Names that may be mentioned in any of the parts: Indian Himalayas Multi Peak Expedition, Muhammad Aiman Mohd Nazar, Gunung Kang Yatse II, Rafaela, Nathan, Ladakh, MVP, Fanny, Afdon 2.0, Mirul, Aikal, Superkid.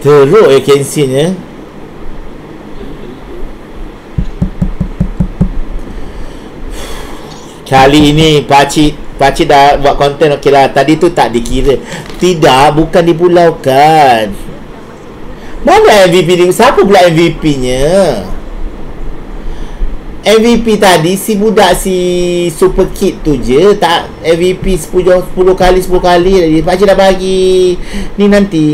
Teruk ya kensin ya. Kali ini pakcik dah buat konten okey lah. Tadi tu tak dikira. Tidak, bukan dipulaukan. Mana MVP ni? Siapa pula MVP-nya? MVP tadi si budak si Superkid tu je. Tak, MVP 10 kali tadi. Pakcik dah bagi ni nanti.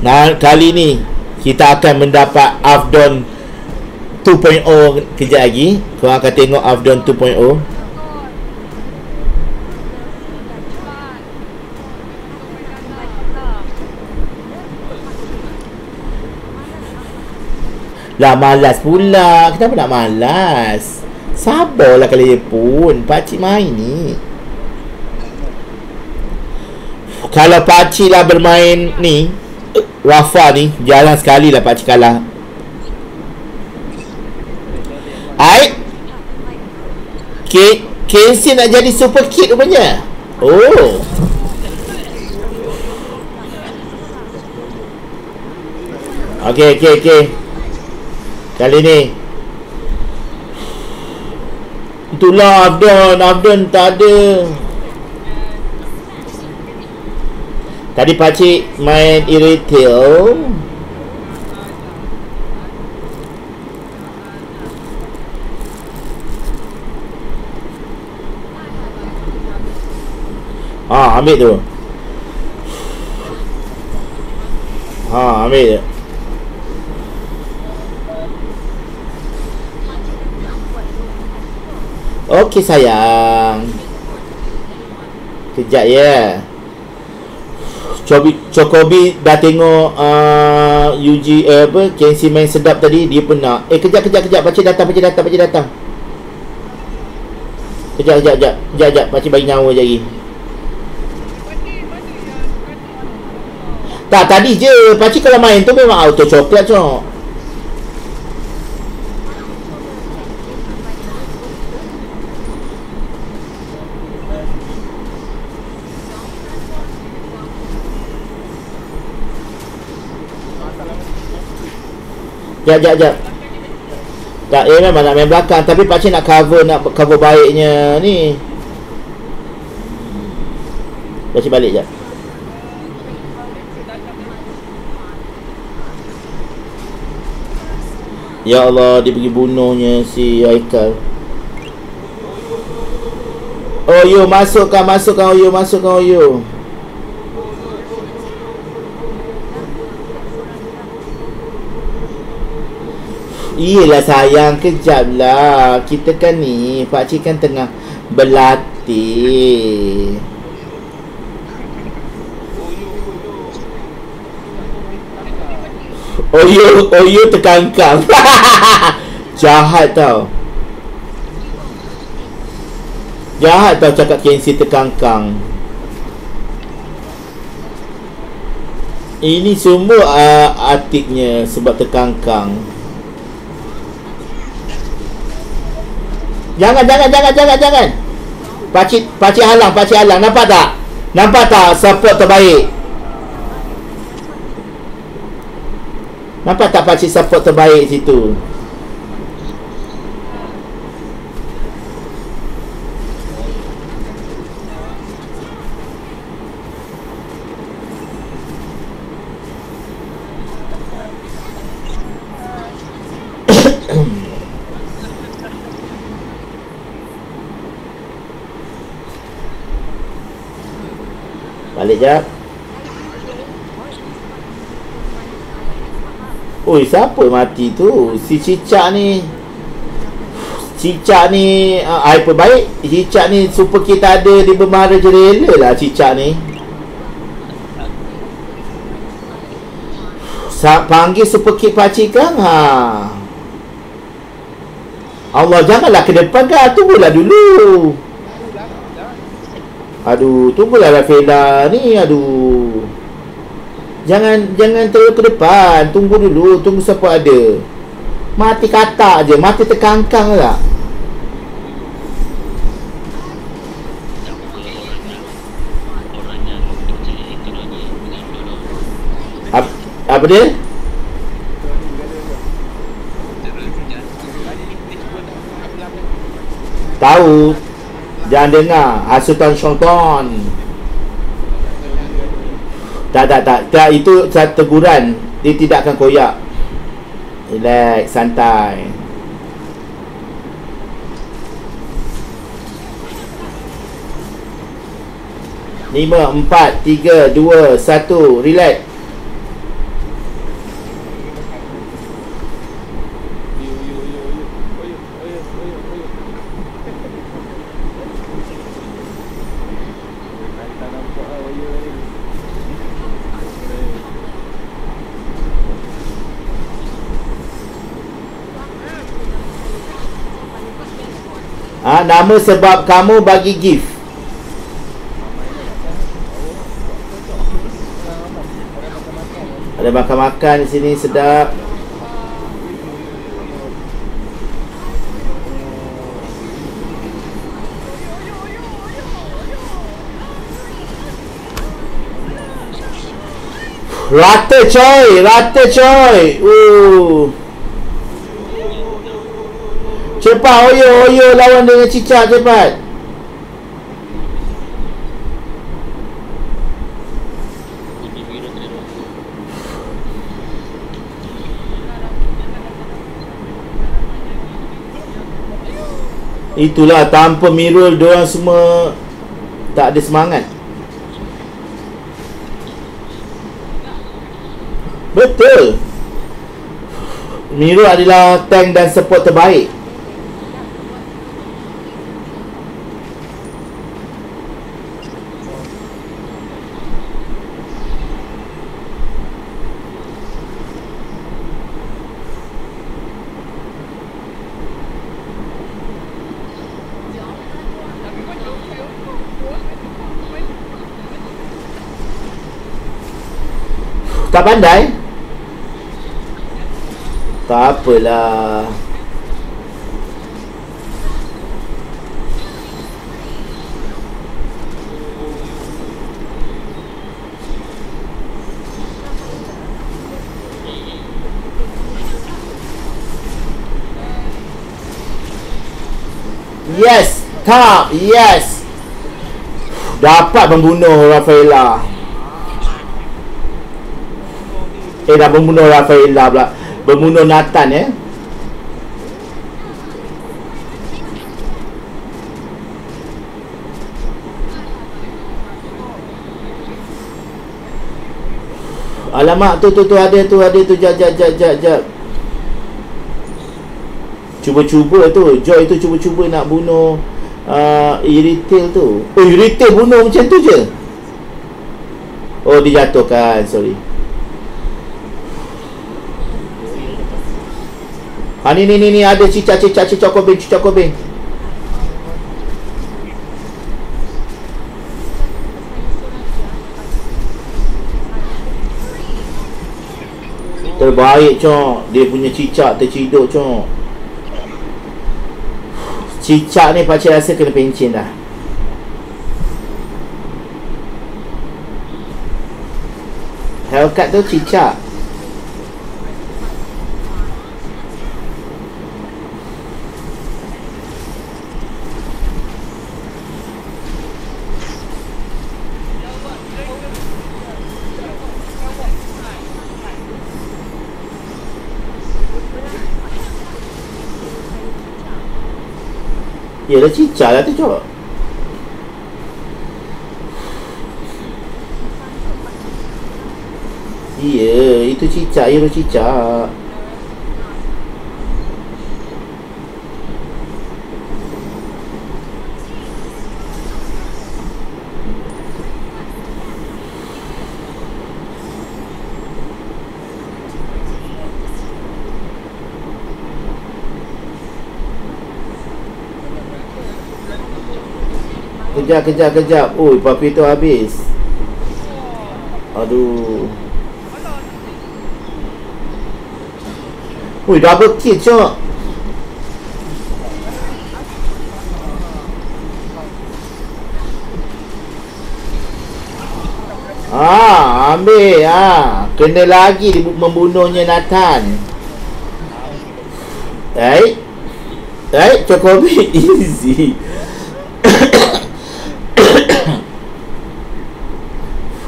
Nah, kali ni kita akan mendapat Afdon 2.0 kejap lagi. Korang akan tengok Afdon 2.0. Lah malas pula. Kenapa nak malas? Sabarlah kali pun. Pakcik main ni. Kalau pakcik lah bermain ni Rafa ni, jarang sekali lah pakcik kalah. Aik Kensin nak jadi Superkid rupanya. Oh, Okay kali ni itulah Afdon tak ada. Tadi pakcik main irretail. Ambil tu. Ambil tu. Okey sayang. Kejap ya. Cokobi dah tengok UG apa KC main sedap tadi, dia penat. Kejap pakcik datang. Kejap pakcik bagi nyawa je lagi. Tak tadi je pakcik kalau main tu memang auto coklat cok. Sekejap. Tak, memang nak main belakang. Tapi pakcik nak cover, baiknya ni. Pakcik balik sekejap. Ya Allah, dia pergi bunuhnya si Aikal. Oyo, masukkan Oyo. Iyalah sayang, kejap lah. Kita kan ni, pakcik kan tengah berlatih. Oyo terkangkang. Jahat tau. Cakap KNC terkangkang. Ini semua atiknya sebab terkangkang. Jangan. Pakcik halang. Nampak tak support terbaik? Nampak tak pakcik support terbaik situ? Sekejap. Oi, siapa mati tu? Si cicak ni. Hyper baik. Cicak ni super kita ada. Dia bermara je rela lah cicak ni. Panggil super kid pakcik kan? Allah, janganlah ke depan kan. Tunggulah dulu. Aduh, tunggulah Rafaela ni, aduh. Jangan terus ke depan, tunggu dulu, tunggu siapa ada. Mati katak je, mati terkangkang lah. Apa dia? Tahu. Jangan dengar hasutan syaitan. Tak, itu satu teguran. Dia tidak akan koyak. Relax, santai. Lima, empat, tiga, dua, satu. Relax. Ha, nama sebab kamu bagi gift. Ada makan-makan di sini sedap. Rata coy, rata coy. Cepat, Oyo lawan dengan cicak, cepat. Itulah, tanpa Mirul diorang semua tak ada semangat. Betul. Mirul adalah tank dan support terbaik. Tak pandai? Tak apalah. Yes, tap, yes. Dapat membunuh Rafaela. Dah membunuh Rafaela pula. Membunuh Nathan ya. Alamak, tu ada tu jap. Cuba-cuba tu. Joy tu cuba-cuba nak bunuh Iretail tu. Oh, Iretail bunuh macam tu je. Oh, dijatuhkan, sorry. Ha, ni ada cicak kobing. Terbaik cok, dia punya cicak terciduk cok. Cicak ni pakcik rasa kena pencin dah. Hellcat tu cicak. Yelah, cicak lah tu cok. Ya, itu cicak, itu cicak. Kejap. Oi, papi tu habis. Aduh. Oi, double kill cok. Ah, ambil. Kena lagi membunuhnya Nathan. Right? Right? Cokobi easy.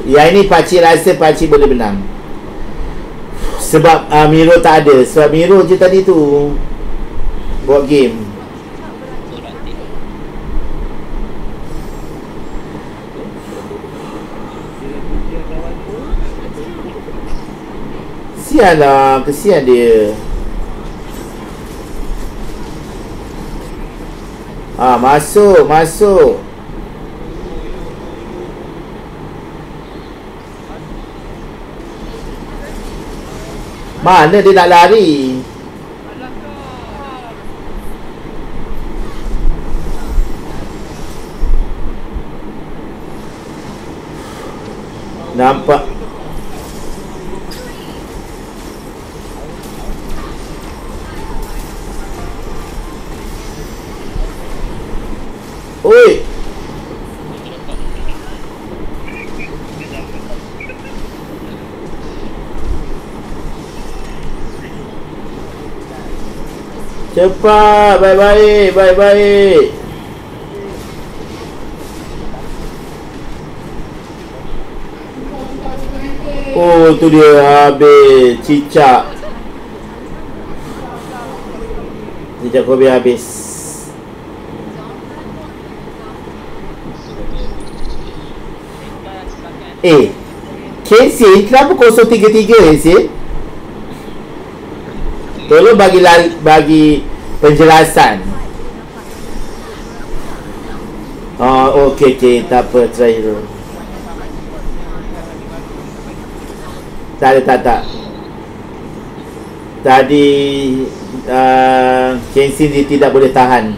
Yang ni pakcik rasa pakcik boleh menang. Sebab Mirul tak ada. Sebab Mirul je tadi tu buat game. Sialah, kesian dia. Masuk, masuk. Mana dia nak lari? Nampak. Oi. Cepat, baik-baik, baik-baik. Oh, tu dia habis. Cicak. Cicak kobe habis. Kesin, kenapa 033 Kesin? Tolong bagi lari, bagi penjelasan. Okey, tak apa, try dulu. Tak. Tadi Jensen dia tidak boleh tahan.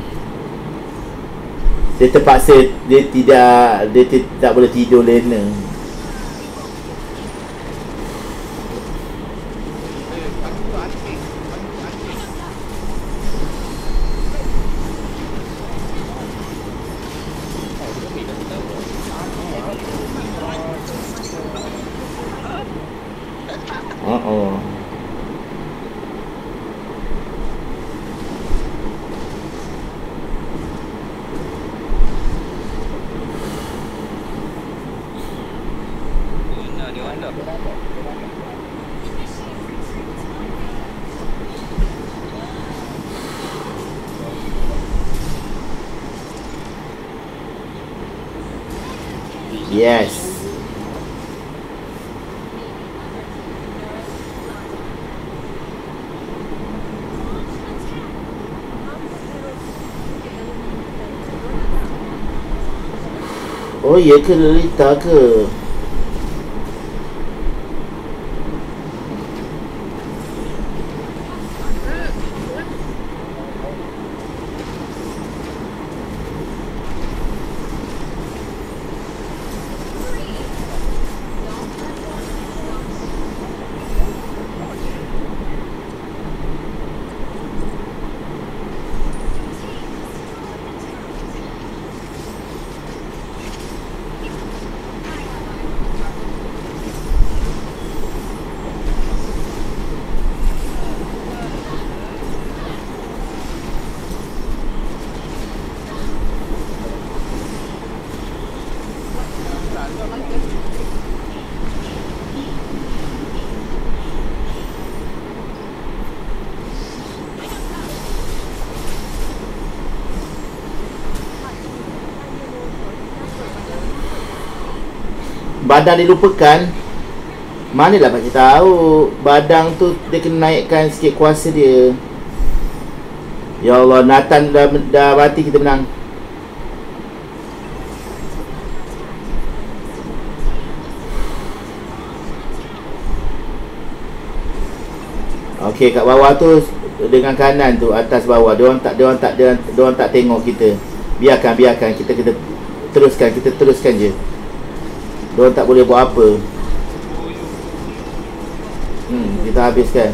Dia terpaksa, dia tidak boleh tidur lena. Yes. Oh ya ke Lolita ke? Badang dilupakan. Manalah pakcik tahu. Badang tu dia kena naikkan sikit kuasa dia. Ya Allah, Nathan dah mati, kita menang. Okey, kat bawah tu dengan kanan tu, atas bawah. Dia orang tak tengok kita. Biarkan kita teruskan, je. Diorang tak boleh buat apa. Kita habiskan.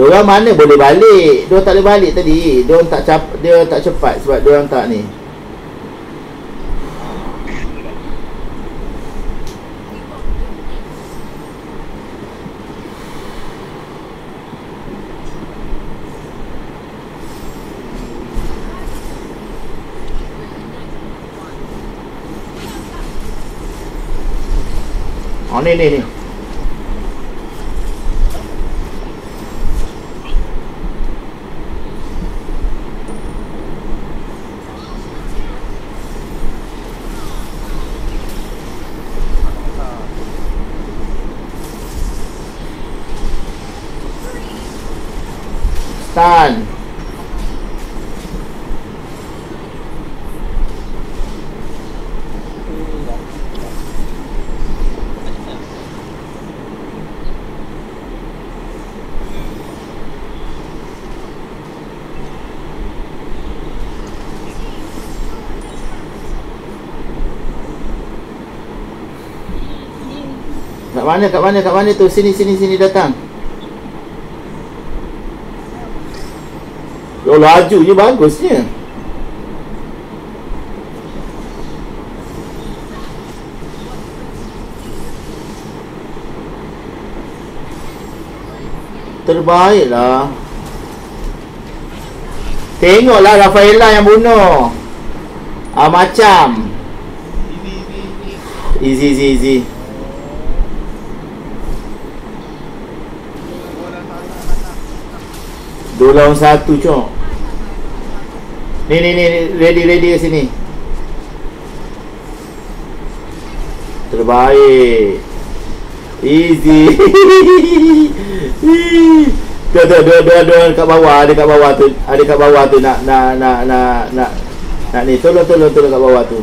Diorang mana boleh balik? Diorang tak boleh balik tadi. Dia tak cepat sebab diorang tak ni. Oh ni ni ni. Stun. Kat mana tu? Sini datang. Oh, laju je bagusnya. Terbaiklah. Tengoklah Rafaela yang bunuh. Ah, macam Easy. Dua lawan satu, cok. Ni ready sini. Terbaik. Easy. Dua kat bawah tu. Ada kat bawah tu nak ni. Tolong kat bawah tu.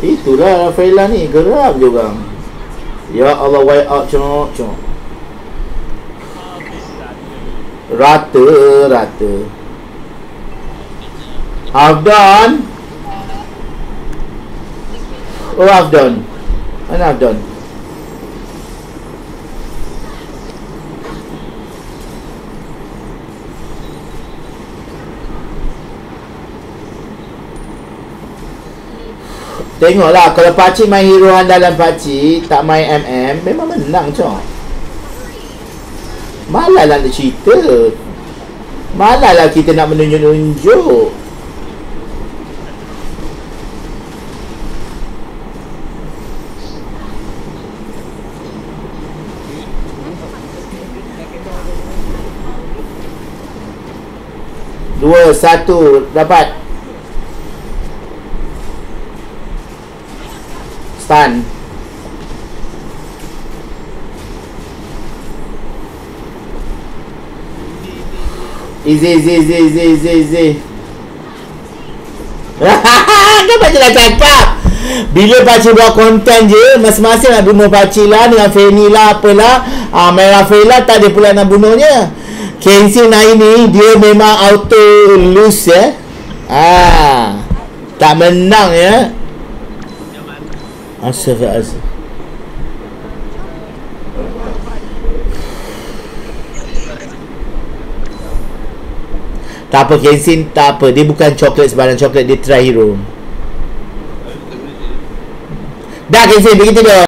Itulah Rafaela ni geram je bang. Ya Allah, way out cok. Rata. Afdon. Oh, Afdon. Mana Afdon? Tengoklah, kalau pakcik main hero andalan pakcik, tak main MM, memang menang cok. Malah nak cerita. Malah kita nak menunjuk-nunjuk. Dua, satu, dapat. Stun. Easy. Kan pakcik dah cakap, bila pakcik buat konten je, masing-masing nak bunuh pakcik lah dengan Fanny lah apalah. Main Rafaela tak ada pula nak bunuhnya. Kensi Nai ni dia memang auto lose ya. Tak menang ya. Asyik. Tak apa, Kensin tak apa. Dia bukan coklat sebarang coklat. Dia try hero. Dah Kensin, pergi tidur.